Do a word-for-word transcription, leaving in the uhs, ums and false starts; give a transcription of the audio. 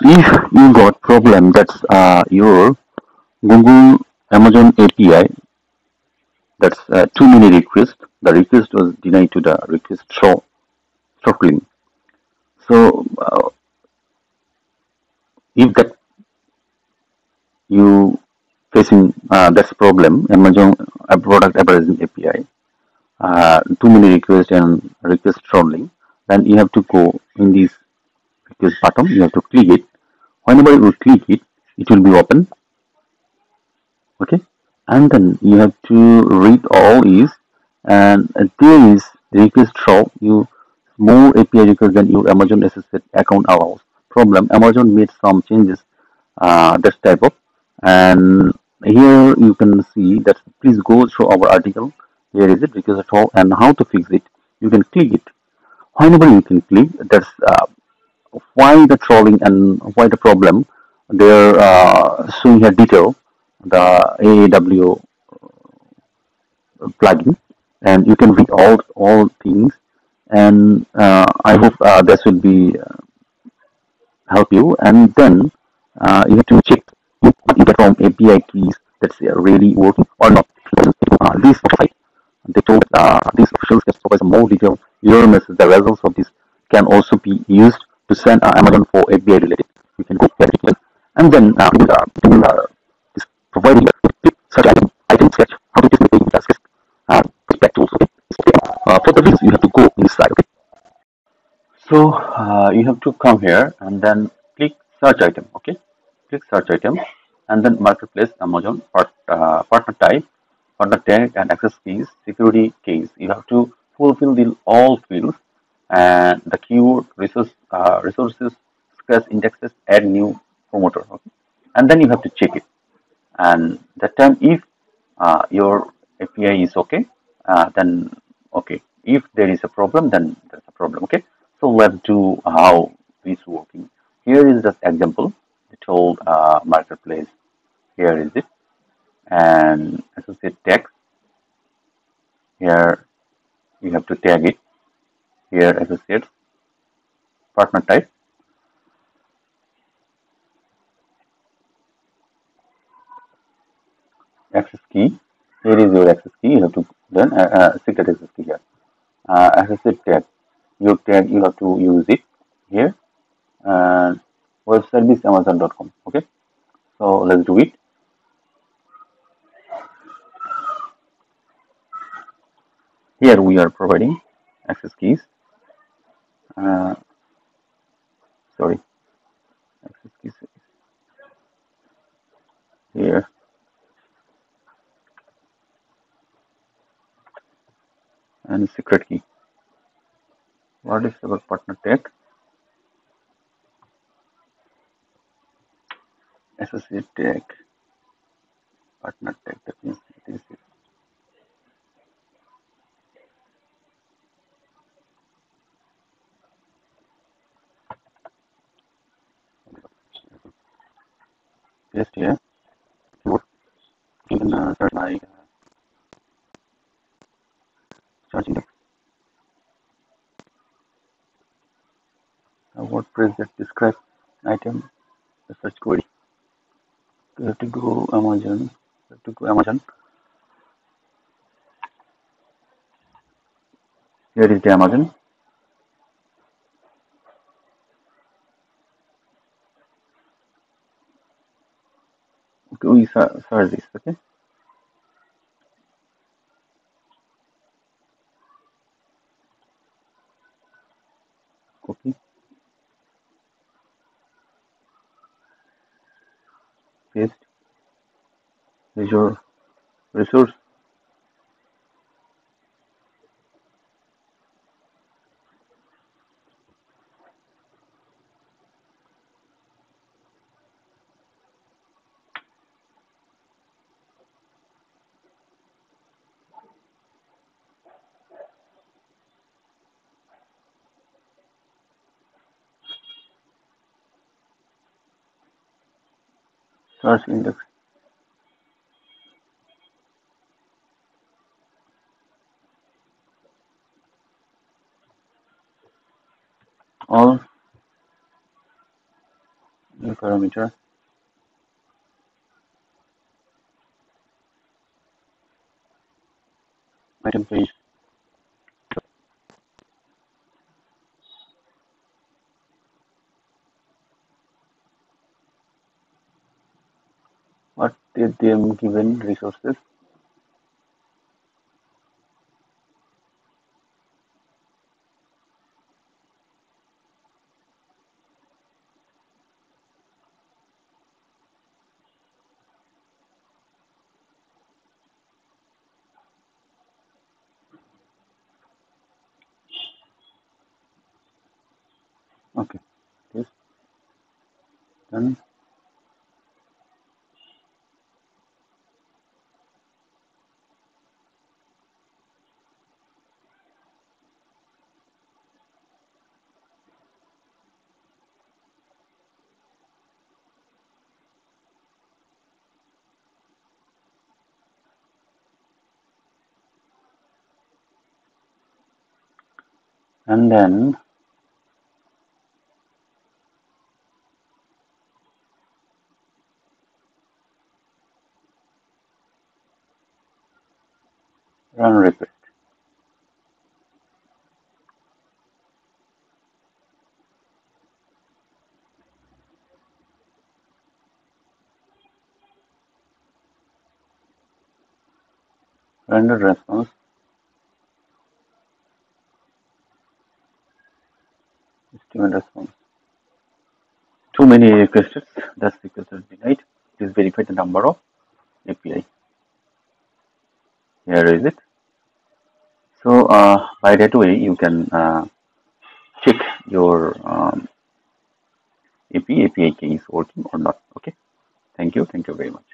if you got problem, that's uh, your Google Amazon A P I, that's uh, too many requests, the request was denied to the request show throttling. So uh, if that you facing uh, this problem, Amazon product advertising A P I, uh, too many requests and request throttling, then you have to go in this request button, you have to click it. Whenever you click it, it will be open. Okay, and then you have to read all these, and there is request throw you more A P I requests than your Amazon S S account allows. Problem, Amazon made some changes uh, this type of, and here you can see that. Please go through our article. Here is it, request throw and how to fix it. You can click it. Whenever you can click, that's uh, why the trolling and why the problem. They're uh, showing here detail the A A W plugin, and you can read all all things. And uh, I hope uh, this will be uh, help you. And then uh, you have to check if the Chrome A P I keys that's really working or not. Uh, this site they told uh, these officials can provide more detailed error message. The results of this can also be used to send uh, Amazon for A P I related. You can go practical, and then uh, uh, providing such items, item sketch, how to display the sketch. Uh, uh, for the views, you have to go inside. Okay? So uh, you have to come here and then click search item. Okay, click search item, and then marketplace, Amazon, part, uh, partner type, partner tag, and access keys, security keys. You have to fulfill the all fields and the keyword, resource, uh, resources, sketch indexes, add new promoter. Okay, and then you have to check it. And that time, if uh, your A P I is okay, uh, then okay. If there is a problem, then there's a problem. Okay. So we have to how it's working. Here is the example. It told uh, marketplace. Here is it, and associate text. Here you have to tag it. Here associate partner type. Access key. Here is your access key. You have to then uh, uh, secret access key here. Uh, access tag. Your tag you have to use it here. Uh, web service Amazon dot com. Okay. So let's do it. Here we are providing access keys. Uh, sorry. Access keys here. And secret key. What is our partner tag? Associate tag. Partner tag. That means it is it. Just here. You can uh, start like. Search index. A WordPress that describes item, the search query. You have to go Amazon. You have to go Amazon. Here is the Amazon. Okay, we search this. Okay. Copy, paste, is your resource, search index, all new parameter. Item page. What did they given resources? Okay, this done. And then run request. Render response. Estimate response. Too many requests. That's request is denied. Please verify the number of A P I. Here is it. So uh, by that way you can uh, check your um, A P I keys working or not. Okay. Thank you. Thank you very much.